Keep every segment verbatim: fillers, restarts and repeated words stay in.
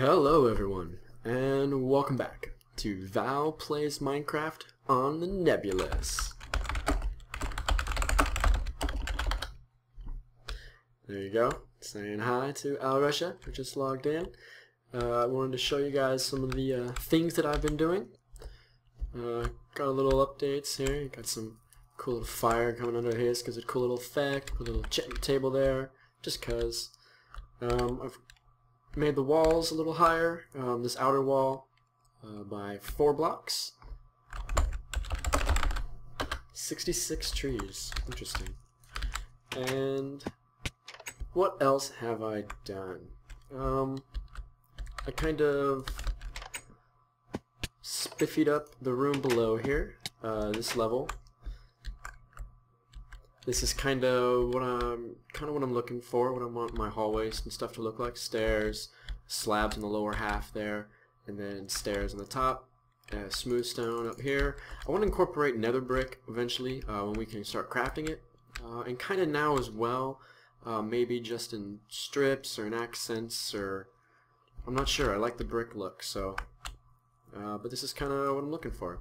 Hello everyone, and welcome back to Val Plays Minecraft on the Nebulous. There you go, saying hi to AlRusia, who just logged in. Uh, I wanted to show you guys some of the uh, things that I've been doing. Uh, got a little updates here, got some cool little fire coming under here, because it's a cool little effect, put a little chipping table there, just because. Um, I've made the walls a little higher, um, this outer wall uh, by four blocks. sixty-six trees, interesting. And what else have I done? Um, I kind of spiffied up the room below here, uh, this level. This is kind of what I'm kind of what I'm looking for. What I want my hallways and stuff to look like: stairs, slabs in the lower half there, and then stairs on the top. Uh, smooth stone up here. I want to incorporate nether brick eventually uh, when we can start crafting it, uh, and kind of now as well. Uh, maybe just in strips or in accents, or I'm not sure. I like the brick look, so. Uh, but this is kind of what I'm looking for.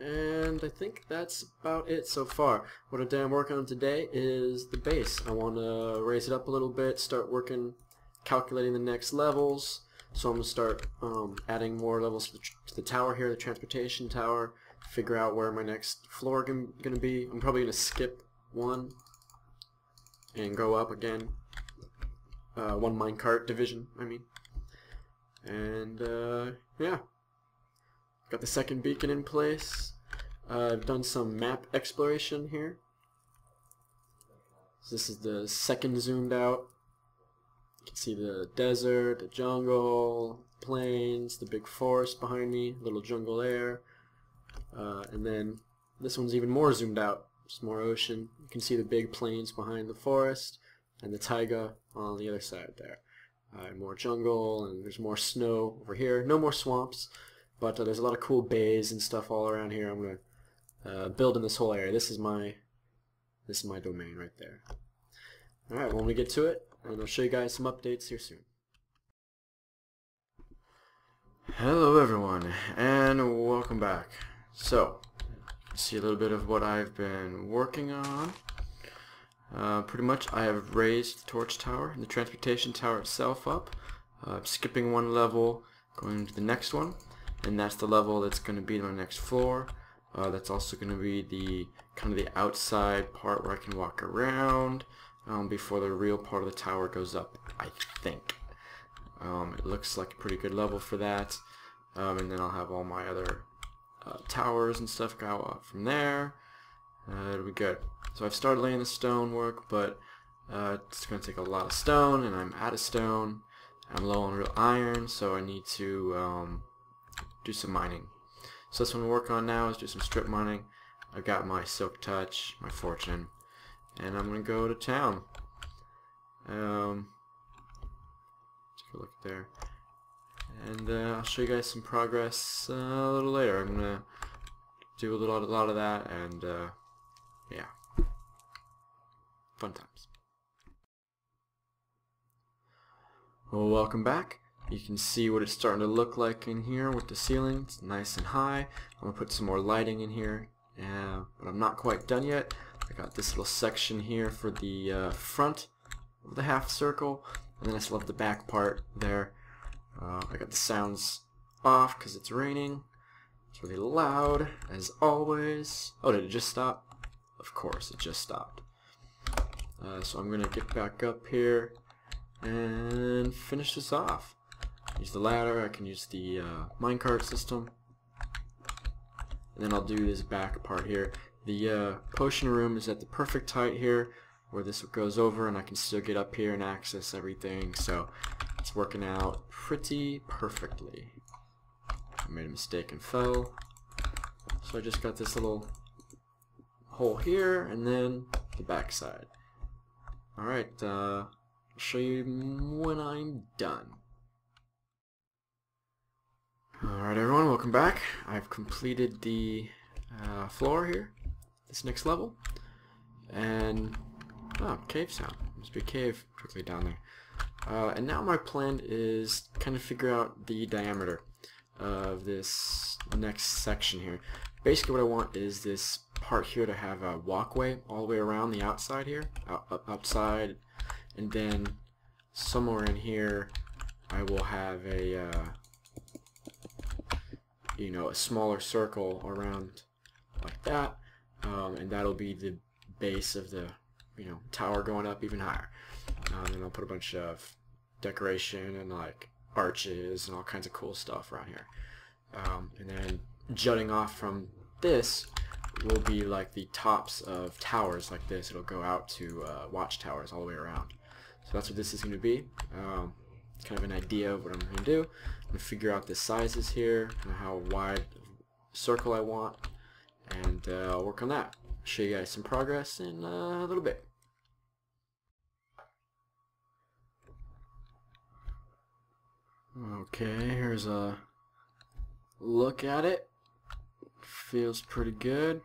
And I think that's about it so far. What I'm working on today is the base. I want to raise it up a little bit, start working, calculating the next levels. So I'm going to start um, adding more levels to the, to the tower here, the transportation tower, figure out where my next floor going to be. I'm probably going to skip one and go up again. Uh, one minecart division, I mean. And uh, yeah. Got the second beacon in place. Uh, I've done some map exploration here. So this is the second zoomed out. You can see the desert, the jungle, plains, the big forest behind me, little jungle there. Uh, and then this one's even more zoomed out. It's more ocean. You can see the big plains behind the forest and the taiga on the other side there. Uh, more jungle, and there's more snow over here. No more swamps. But uh, there's a lot of cool bays and stuff all around here. I'm going to uh, build in this whole area. This is my this is my domain right there. Alright, when we get to it, and I'll show you guys some updates here soon. Hello everyone, and welcome back. So, see a little bit of what I've been working on. Uh, pretty much I have raised the torch tower and the transportation tower itself up. Uh, I'm skipping one level, going to the next one. And that's the level that's going to be on the next floor. Uh, that's also going to be the kind of the outside part where I can walk around um, before the real part of the tower goes up, I think. Um, it looks like a pretty good level for that. Um, and then I'll have all my other uh, towers and stuff go up from there. Uh, it'll be good. So I've started laying the stonework, but uh, it's going to take a lot of stone, and I'm out of stone. I'm low on real iron, so I need to... Um, do some mining. So that's what I'm working on now, is do some strip mining. I've got my silk touch, my fortune, and I'm gonna go to town. Um, take a look there, and uh, I'll show you guys some progress uh, a little later. I'm gonna do a little a lot of that, and uh, yeah, fun times. Well, welcome back. You can see what it's starting to look like in here with the ceiling. It's nice and high. I'm going to put some more lighting in here, uh, but I'm not quite done yet. I got this little section here for the uh, front of the half circle, and then I still have the back part there. Uh, I got the sounds off because it's raining. It's really loud, as always. Oh, did it just stop? Of course, it just stopped. Uh, so I'm going to get back up here and finish this off. Use the ladder, I can use the uh, minecart system, and then I'll do this back part here. The uh, potion room is at the perfect height here, where this goes over, and I can still get up here and access everything, so it's working out pretty perfectly. I made a mistake and fell, so I just got this little hole here, and then the back side. Alright, uh, I'll show you when I'm done. Alright everyone, welcome back. I've completed the uh, floor here, this next level, and, oh, cave sound. Must be a cave quickly down there. Uh, and now my plan is kind of figure out the diameter of this next section here. Basically what I want is this part here to have a walkway all the way around the outside here, out, outside, and then somewhere in here I will have a uh, you know, a smaller circle around like that, um, and that'll be the base of the, you know, tower going up even higher. Um, and I'll put a bunch of decoration and like arches and all kinds of cool stuff around here. Um, and then jutting off from this will be like the tops of towers like this. It'll go out to uh, watchtowers all the way around. So that's what this is going to be. Um, kind of an idea of what I'm going to do. I'm going to figure out the sizes here and how wide circle I want, and uh, I'll work on that. Show you guys some progress in uh, a little bit. Okay, here's a look at it. Feels pretty good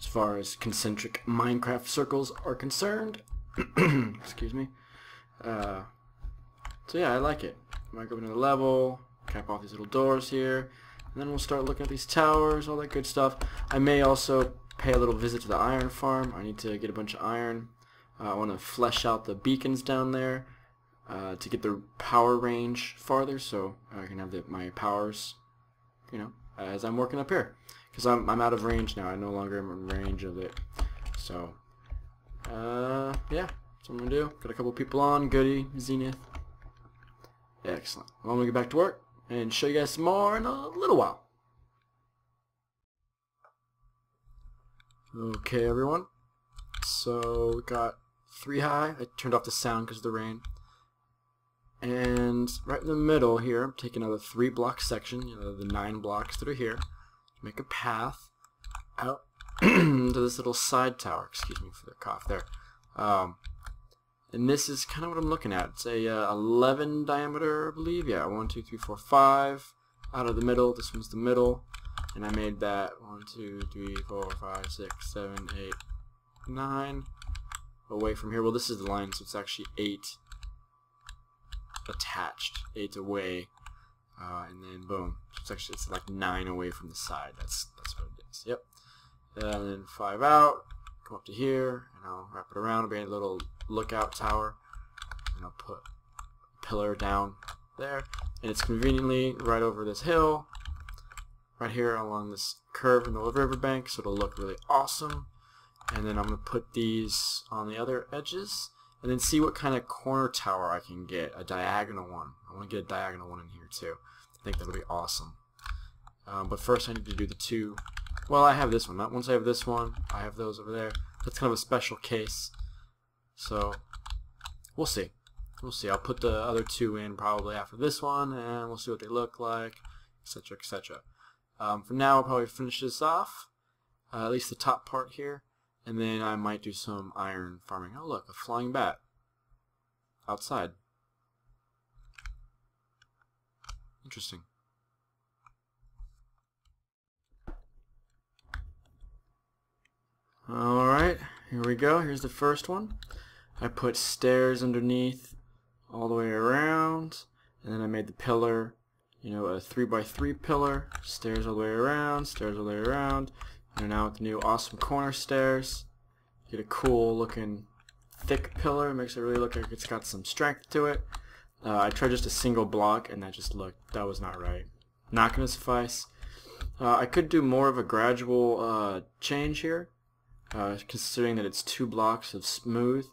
as far as concentric Minecraft circles are concerned. Excuse me. Uh, so yeah, I like it. I might go into the level, cap off these little doors here, and then we'll start looking at these towers, all that good stuff. I may also pay a little visit to the iron farm. I need to get a bunch of iron. Uh, I want to flesh out the beacons down there uh, to get the power range farther, so I can have the, my powers, you know, as I'm working up here. Because I'm, I'm out of range now. I no longer am in range of it. So, uh, yeah, that's what I'm going to do. Got a couple people on. Goody, Xenith. Excellent. Well, I'm going to get back to work and show you guys some more in a little while. Okay, everyone. So, we got three high. I turned off the sound because of the rain. And right in the middle here, I'm taking another three block section, you know, the nine blocks that are here. Make a path out to this little side tower. Excuse me for the cough there. Um, and this is kind of what I'm looking at. It's a uh, eleven diameter, I believe. Yeah, one, two, three, four, five. Out of the middle. This one's the middle. And I made that one, two, three, four, five, six, seven, eight, nine away from here. Well, this is the line, so it's actually eight attached, eight away, uh, and then boom. So it's actually it's like nine away from the side. That's that's what it is. Yep. And then five out. Come up to here, and I'll wrap it around. It'll be a little lookout tower, and I'll put a pillar down there, and it's conveniently right over this hill, right here along this curve in the riverbank, so it'll look really awesome. And then I'm going to put these on the other edges and then see what kind of corner tower I can get, a diagonal one. I want to get a diagonal one in here too. I think that'll be awesome. Um, but first I need to do the two. Well, I have this one. Once I have this one, I have those over there. That's kind of a special case. So we'll see. We'll see. I'll put the other two in probably after this one, and we'll see what they look like, et cetera, et cetera. Um, for now, I'll probably finish this off, uh, at least the top part here. And then I might do some iron farming. Oh look, a flying bat. Outside. Interesting. Alright, here we go. Here's the first one. I put stairs underneath all the way around. And then I made the pillar, you know, a three by three pillar. Stairs all the way around, stairs all the way around. And now with the new awesome corner stairs, get a cool looking thick pillar. It makes it really look like it's got some strength to it. Uh, I tried just a single block and that just looked, that was not right. Not going to suffice. Uh, I could do more of a gradual uh, change here, uh, considering that it's two blocks of smooth.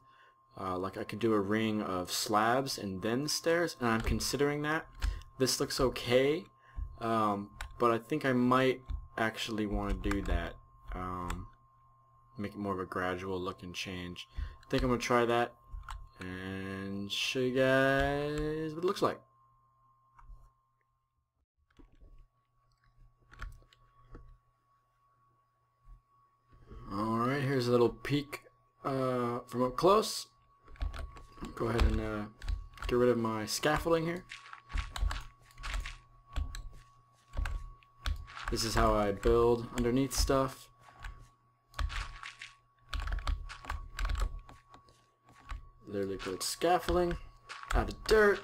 Uh, like I could do a ring of slabs and then stairs, and I'm considering that. This looks okay, um, but I think I might actually want to do that, um, make it more of a gradual look and change. I think I'm going to try that and show you guys what it looks like. Alright, here's a little peek uh, from up close. Go ahead and uh, get rid of my scaffolding here. This is how I build underneath stuff. literally put scaffolding out of dirt,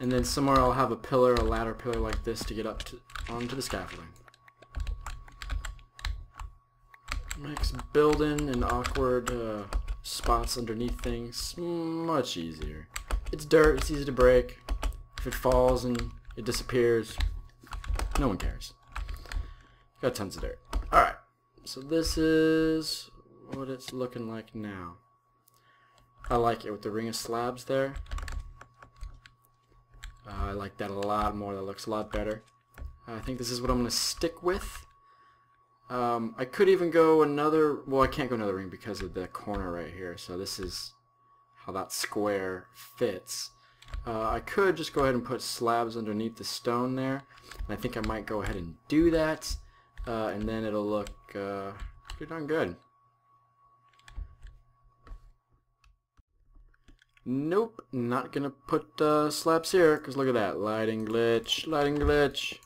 and then somewhere I'll have a pillar, a ladder pillar like this to get up to onto the scaffolding. Makes building and awkward uh, spots underneath things much easier. It's dirt, it's easy to break. If it falls and it disappears, no one cares. Got tons of dirt. Alright, so this is what it's looking like now. I like it with the ring of slabs there. Uh, I like that a lot more. That looks a lot better. I think this is what I'm going to stick with. Um, I could even go another... Well, I can't go another ring because of the corner right here. So this is how that square fits. Uh, I could just go ahead and put slabs underneath the stone there. And I think I might go ahead and do that. Uh, and then it'll look uh, pretty darn good. Nope, not gonna put uh, slabs here, because look at that. Lighting glitch, lighting glitch.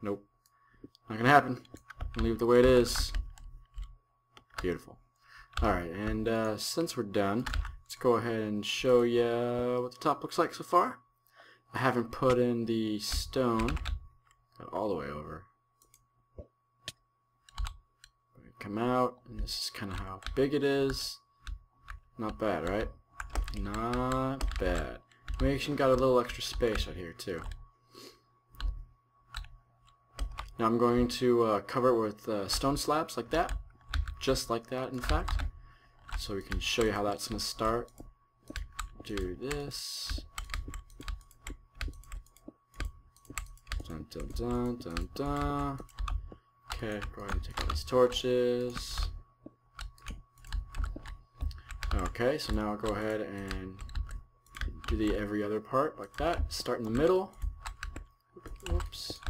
Nope, not gonna happen. I'll leave it the way it is. Beautiful. Alright, and uh, since we're done, let's go ahead and show you what the top looks like so far. I haven't put in the stone. Got all the way over. Come out, and this is kind of how big it is. Not bad, right? Not bad. We actually got a little extra space out here too. Now I'm going to uh, cover it with uh, stone slabs like that, just like that in fact, so we can show you how that's going to start. Do this. Dun dun dun dun dun. Okay, go ahead and take all these torches. Okay, so now I'll go ahead and do the every other part like that. Start in the middle. Oops.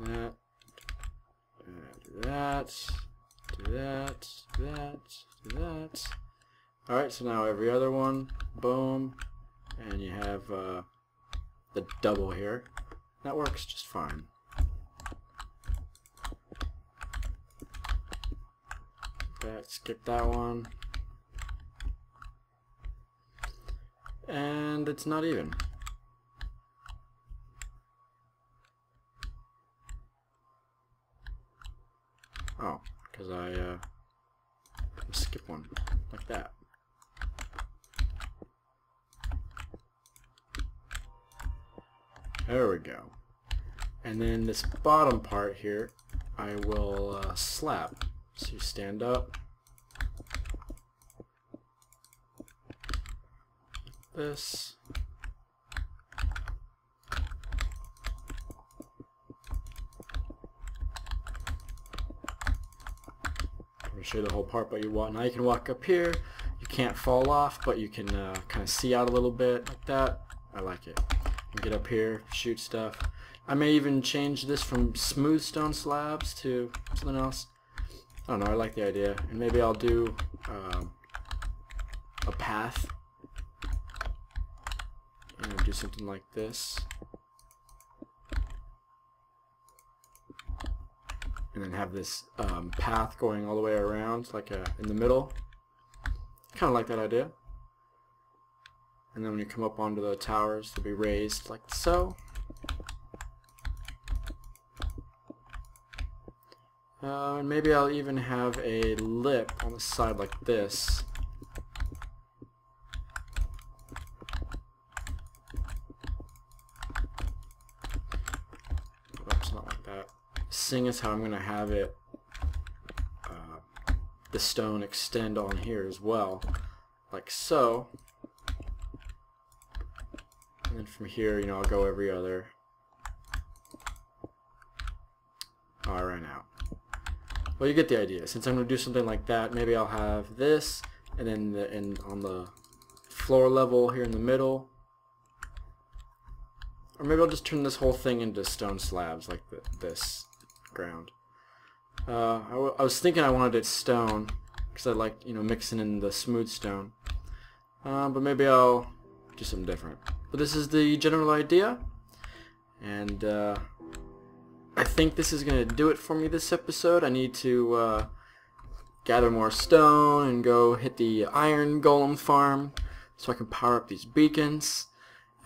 That. Do that. Do that. Do that. Do that. Alright, so now every other one. Boom. And you have uh, the double here. That works just fine. That, skip that one, and it's not even. Oh, because I uh, skip one like that. There we go. And then this bottom part here, I will uh, slap. So you stand up, this, I'm going to show you the whole part, but you walk, now you can walk up here, you can't fall off, but you can uh, kind of see out a little bit, like that. I like it. You can get up here, shoot stuff. I may even change this from smooth stone slabs to something else. I don't know, I like the idea, and maybe I'll do um, a path, and do something like this, and then have this um, path going all the way around, like a, in the middle. Kind of like that idea. And then when you come up onto the towers, they'll be raised like so. Uh, and maybe I'll even have a lip on the side like this. Oops, not like that. Seeing as how I'm going to have it, uh, the stone extend on here as well, like so. And then from here, you know, I'll go every other. Oh, I ran out. Well, you get the idea. Since I'm going to do something like that, maybe I'll have this, and then the, and on the floor level here in the middle. Or maybe I'll just turn this whole thing into stone slabs like the, this ground. Uh, I, w I was thinking I wanted it stone, because I like, you know, mixing in the smooth stone. Uh, but maybe I'll do something different. But this is the general idea, and uh, I think this is going to do it for me this episode. I need to uh, gather more stone and go hit the iron golem farm so I can power up these beacons.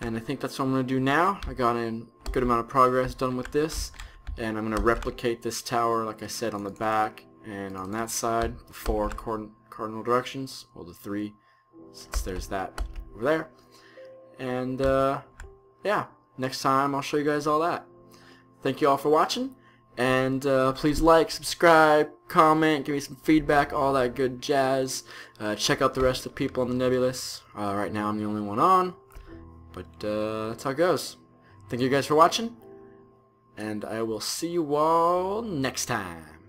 And I think that's what I'm going to do now. I got in a good amount of progress done with this, and I'm going to replicate this tower like I said on the back and on that side, the four cord cardinal directions, well, the three, since there's that over there. And uh, yeah, next time I'll show you guys all that. Thank you all for watching, and uh, please like, subscribe, comment, give me some feedback, all that good jazz. Uh, check out the rest of the people on the Nebulous. Uh, right now I'm the only one on, but uh, that's how it goes. Thank you guys for watching, and I will see you all next time.